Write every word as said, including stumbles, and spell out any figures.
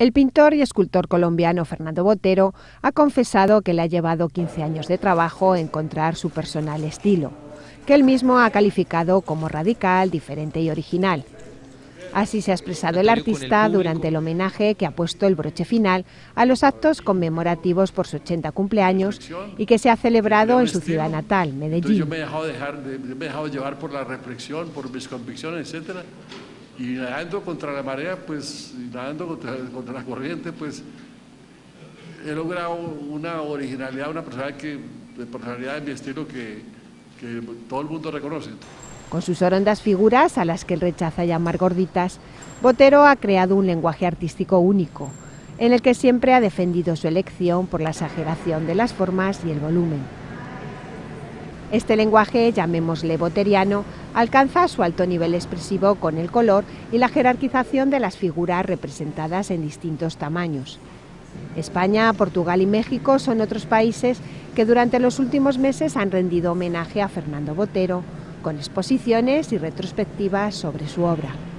El pintor y escultor colombiano Fernando Botero ha confesado que le ha llevado quince años de trabajo encontrar su personal estilo, que él mismo ha calificado como radical, diferente y original. Así se ha expresado el artista durante el homenaje que ha puesto el broche final a los actos conmemorativos por su ochenta cumpleaños y que se ha celebrado en su ciudad natal, Medellín. Yo me he dejado, dejar, me he dejado llevar por la reflexión, por mis convicciones, etcétera. Y nadando contra la marea, pues, nadando contra, contra la corriente, pues, he logrado una originalidad, una personalidad, que, personalidad de mi estilo que, que todo el mundo reconoce. Con sus orondas figuras, a las que él rechaza llamar gorditas, Botero ha creado un lenguaje artístico único, en el que siempre ha defendido su elección por la exageración de las formas y el volumen. Este lenguaje, llamémosle boteriano, alcanza su alto nivel expresivo con el color y la jerarquización de las figuras representadas en distintos tamaños. España, Portugal y México son otros países que durante los últimos meses han rendido homenaje a Fernando Botero, con exposiciones y retrospectivas sobre su obra.